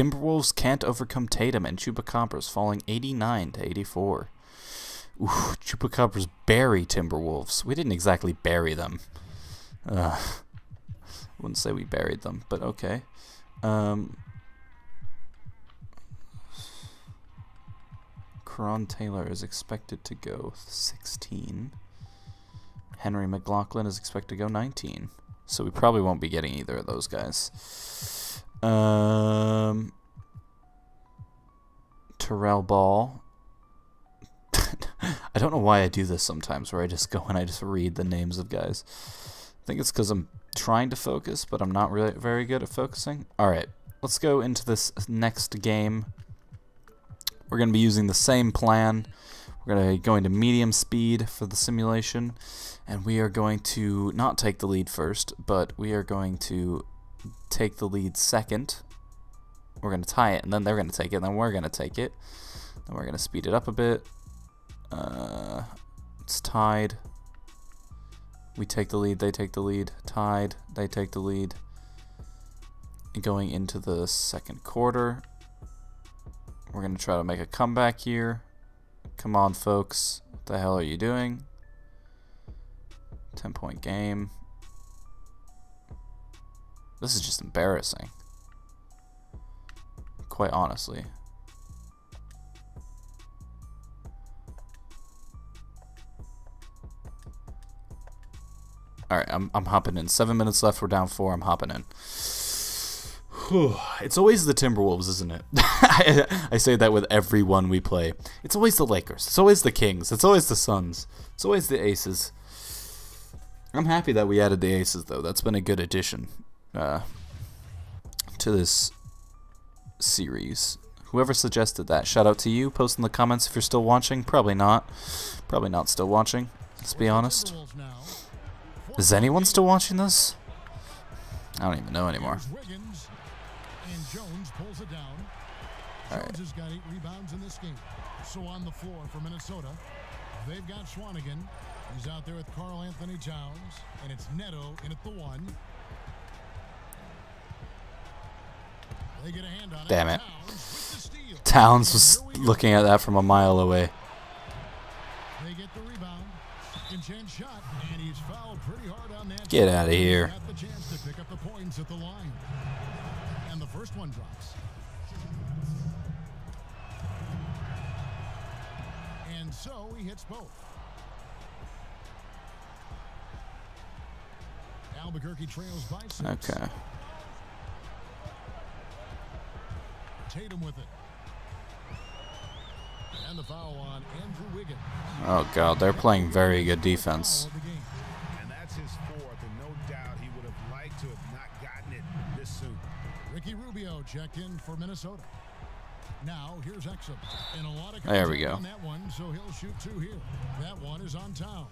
Timberwolves can't overcome Tatum and Chupacabras, falling 89-84. Ooh, Chupacabras bury Timberwolves. We didn't exactly bury them. Wouldn't say we buried them, but okay. Kron Taylor is expected to go 16. Henry McLaughlin is expected to go 19. So we probably won't be getting either of those guys. Terrell Ball. I don't know why I do this sometimes, where I just go and I just read the names of guys. I think it's because I'm trying to focus, but I'm not really very good at focusing. Alright, let's go into this next game. We're going to be using the same plan. We're going to be going to medium speed for the simulation, and we are going to not take the lead first, but we are going to take the lead second. We're going to tie it, and then they're going to take it, and then we're going to take it. Then we're going to speed it up a bit. It's tied. We take the lead, they take the lead. Tied, they take the lead. Going into the second quarter. We're going to try to make a comeback here. Come on, folks. What the hell are you doing? 10-point game. This is just embarrassing. Quite honestly. Alright, I'm hopping in. 7 minutes left. We're down 4. I'm hopping in. It's always the Timberwolves, isn't it? I say that with everyone we play. It's always the Lakers. It's always the Kings. It's always the Suns. It's always the Aces. I'm happy that we added the Aces, though. That's been a good addition to this series. Whoever suggested that, shout out to you. Post in the comments if you're still watching. Probably not. Probably not still watching. Let's be honest. Is anyone still watching this? I don't even know anymore. Jones pulls it down. Jones has got 8 rebounds in this game. So on the floor for Minnesota, they've got Schwanigan. He's out there with Carl Anthony Jones, and it's Neto in at the one. They get a hand on it. Damn it. Towns was looking at that from a mile away. They get the rebound. Shot, and he's fouled pretty hard on that. Get out of here. Got the chance to pick up the points at the line. And the first one drops. And so he hits both. Albuquerque trails by 6. Okay. Tatum with it. And the foul on Andrew Wiggins. Oh, God. They're playing very good defense. And that's his fourth, and no doubt he would have liked to have not gotten it this soon. Ricky Rubio checked in for Minnesota. Now here's Exum. And a lot of there we go. On that one, so he'll shoot 2 here. That one is on Towns.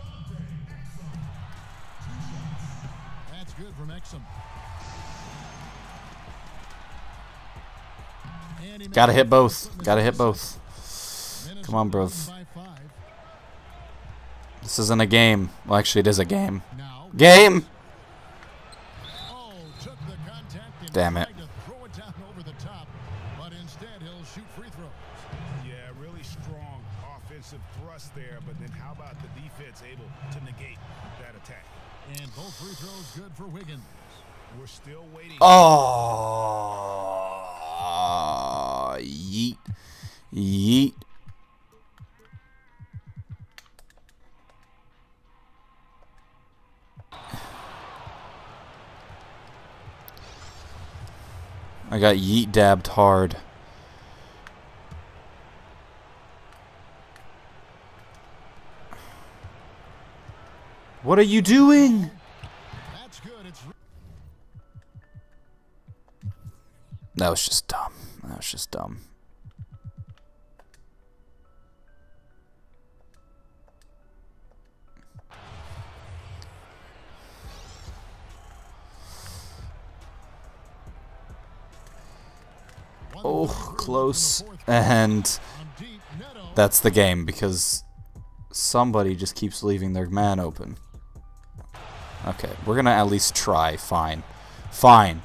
Dante, Exum. That's good from Exum. Gotta hit both. Gotta hit both. Come on, bruv. This isn't a game. Well, actually, it is a game. Game! Damn it. Throw it down over the top, but instead he'll shoot free throws. Yeah, really strong offensive thrust there, but then how about the defense able to negate that attack? And both free throws good for Wiggins. We're still waiting. Oh, yeet. Yeet. I got yeet dabbed hard. What are you doing? That's good. That was just dumb. That was just dumb. Oh, close, and that's the game because somebody just keeps leaving their man open. Okay, we're gonna at least try. Fine, fine.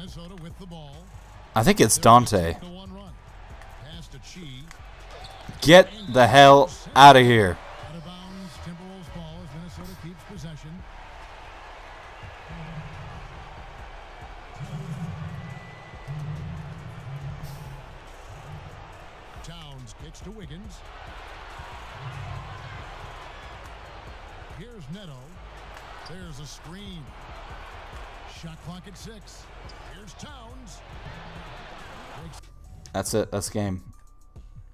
Minnesota with the ball. I think it's Dante. Get the hell out of here. Towns kicks to Wiggins. Here's Neto. There's a screen. Shot clock at 6. Here's Towns. That's it. That's game.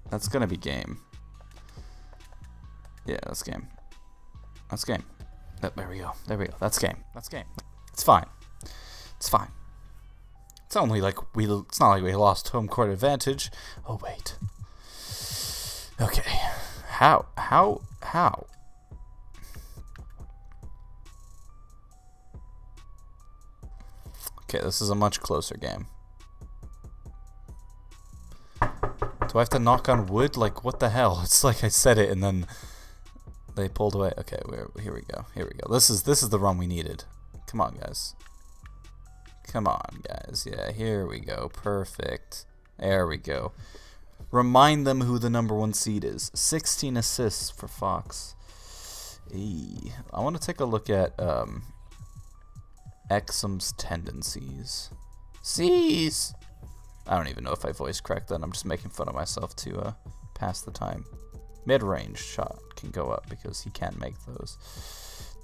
That's gonna be game. Yeah, that's game. That's game. Oh, there we go. There we go. That's game. That's game. It's fine. It's fine. It's only like we. It's not like we lost home court advantage. Oh wait. Okay. How? How? How? Okay, this is a much closer game. Do I have to knock on wood? Like, what the hell? It's like I said it and then they pulled away. Okay, here we go. Here we go. This is the run we needed. Come on, guys. Come on, guys. Yeah, here we go. Perfect. There we go. Remind them who the #1 seed is. 16 assists for Fox. Eee. I want to take a look at Exum's tendencies. C's. I don't even know if I voice correct that. I'm just making fun of myself to pass the time. Mid-range shot can go up because he can make those.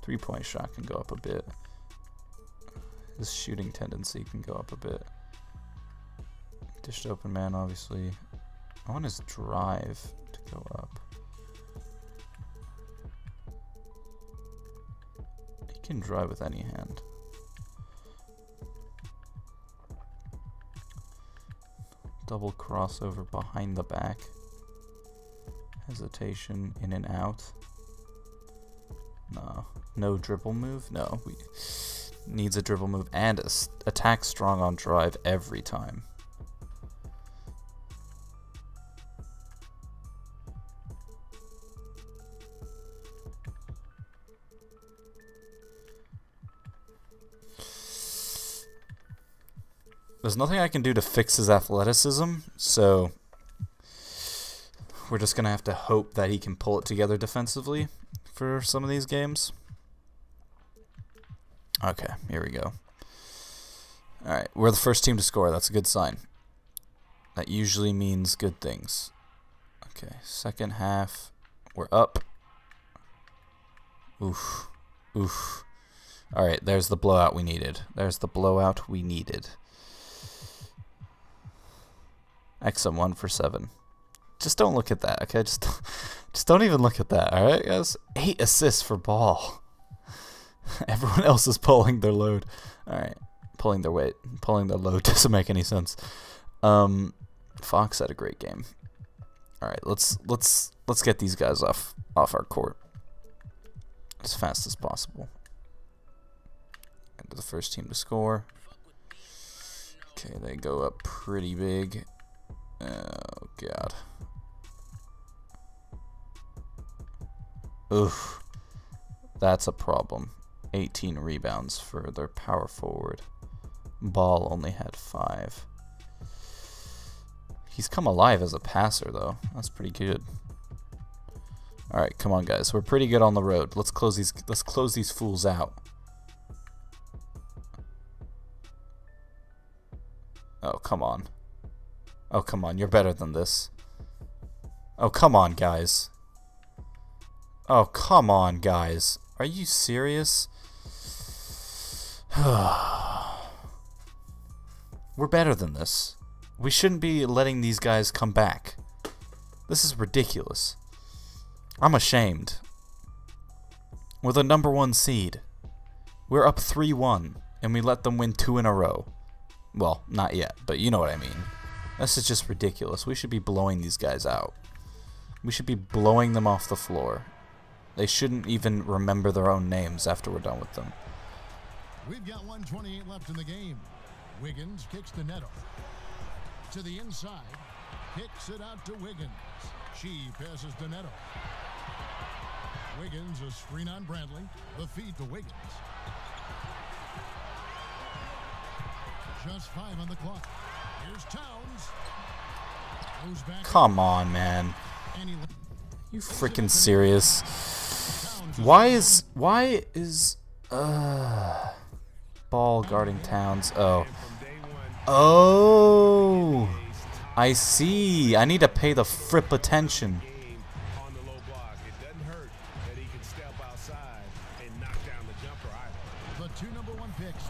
Three-point shot can go up a bit. His shooting tendency can go up a bit. Dished open man, obviously. I want his drive to go up. He can drive with any hand. Double crossover behind the back. Hesitation in and out. No. No dribble move? No. We needs a dribble move and a attack strong on drive every time. There's nothing I can do to fix his athleticism, so we're just going to have to hope that he can pull it together defensively for some of these games. Okay, here we go. Alright, we're the first team to score. That's a good sign. That usually means good things. Okay, second half. We're up. Oof. Oof. Alright, there's the blowout we needed. There's the blowout we needed. Exum 1 for 7. Just don't look at that, okay? Just don't even look at that, all right, guys? 8 assists for Ball. Everyone else is pulling their load. All right, pulling their weight, pulling their load doesn't make any sense. Fox had a great game. All right, let's get these guys off our court as fast as possible. And the first team to score. Okay, they go up pretty big. Oh, God. Oof. That's a problem. 18 rebounds for their power forward. Ball only had 5. He's come alive as a passer, though. That's pretty good. All right, come on, guys. We're pretty good on the road. Let's close these fools out. Oh, come on. Oh, come on, you're better than this. Oh, come on, guys. Oh, come on, guys. Are you serious? We're better than this. We shouldn't be letting these guys come back. This is ridiculous. I'm ashamed. We're the #1 seed. We're up 3-1, and we let them win 2 in a row. Well, not yet, but you know what I mean. This is just ridiculous. We should be blowing these guys out. We should be blowing them off the floor. They shouldn't even remember their own names after we're done with them. We've got 1:28 left in the game. Wiggins kicks to Neto. To the inside. Kicks it out to Wiggins. She passes to Neto. Wiggins a screen on Bradley. The feed to Wiggins. Just 5 on the clock. Here's Towns. Goes back. Come on, man. You freaking serious? Why is Ball guarding Towns? Oh, I see. I need to pay the fripp attention.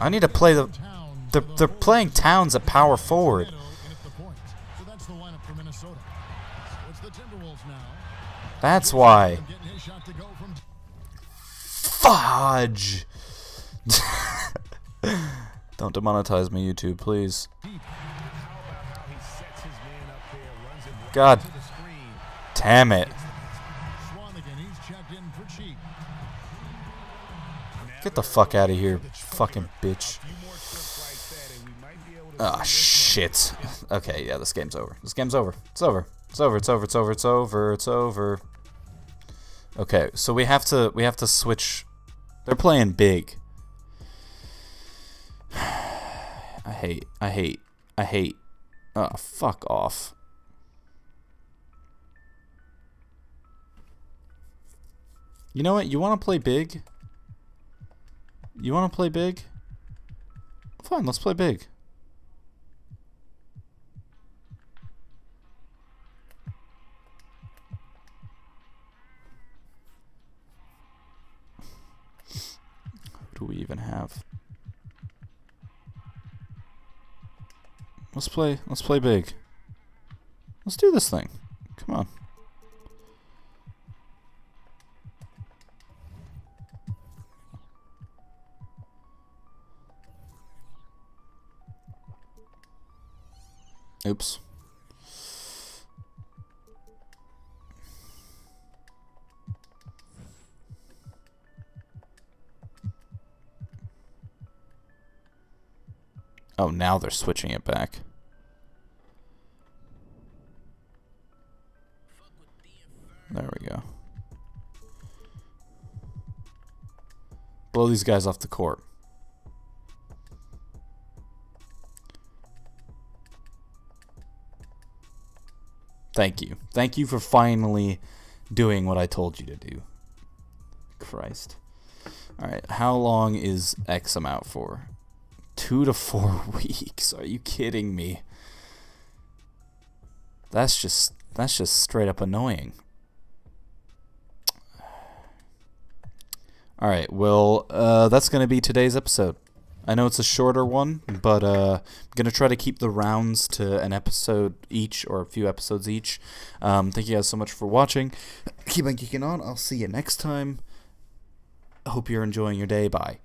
I need to play the. They're playing Towns at power forward. That's why. Fudge! Don't demonetize me, YouTube, please. God damn it. Get the fuck out of here, fucking bitch. Ah, shit. Okay, yeah, this game's over. This game's over. It's over. It's over. It's over. It's over. It's over. It's over. Okay, so we have to switch. They're playing big. I hate. Oh, fuck off. You know what? You want to play big? You want to play big? Fine, let's play big. Do we even have? Let's play big. Let's do this thing. Come on. Oops. Oh, now they're switching it back. There we go. Blow these guys off the court. Thank you. Thank you for finally doing what I told you to do. Christ. Alright, how long is Exum out for? 2 to 4 weeks. Are you kidding me? That's just straight up annoying. All right, well, that's gonna be today's episode. I know it's a shorter one, but I'm gonna try to keep the rounds to an episode each or a few episodes each. Thank you guys so much for watching. Keep on geeking on. I'll see you next time. Hope you're enjoying your day. Bye.